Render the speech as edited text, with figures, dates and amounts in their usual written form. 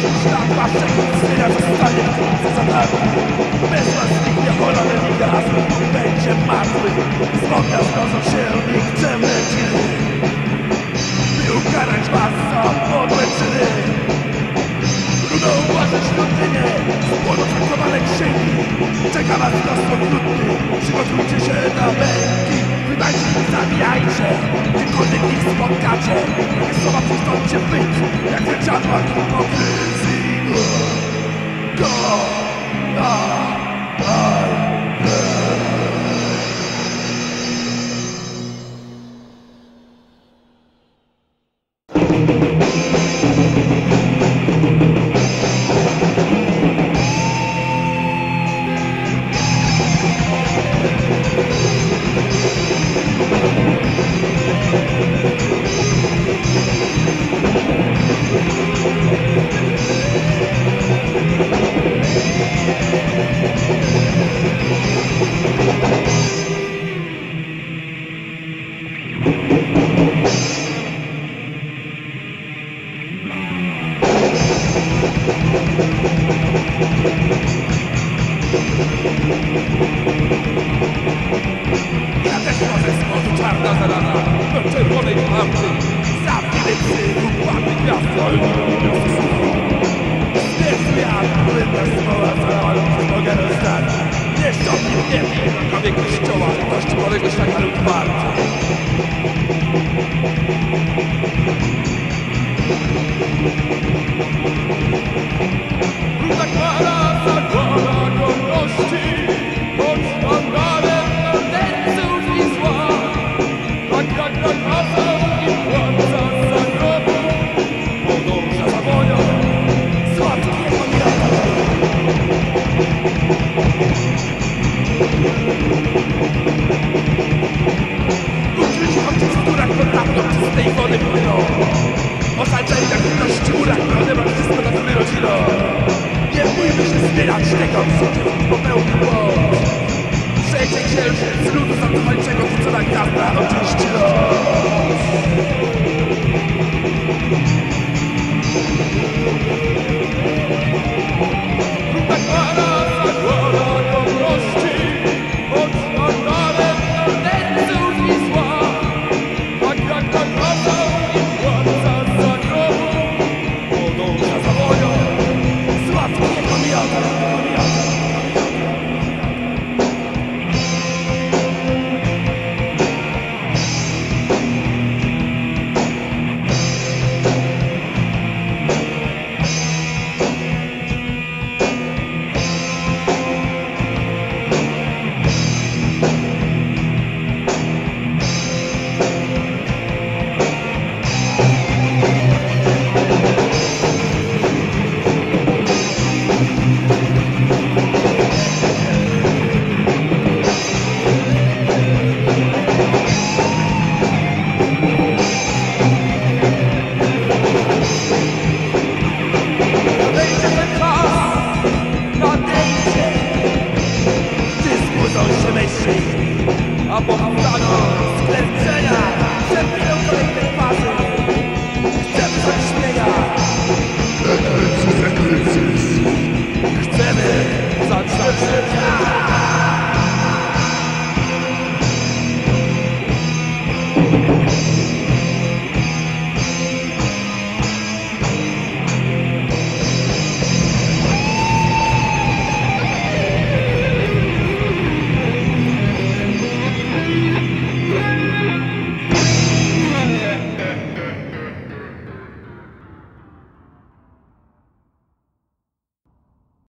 Świat waszych syna zostanie za darmo. Wyszła z nich niewolony ligas, będzie martwy. Zbognia zgodzą się nikczemne dzieci, by ukarać was za podłe czyny. Trudno ułożyć świątynię, spłoną traktowane księgi. Czeka was los okrutny, przygotujcie się na męki. Wydajcie i zabijajcie, gdziekolwiek ich spotkacie. Takie słowa przestańcie być, jak te dziadła hipokryzji. Go, Let's go.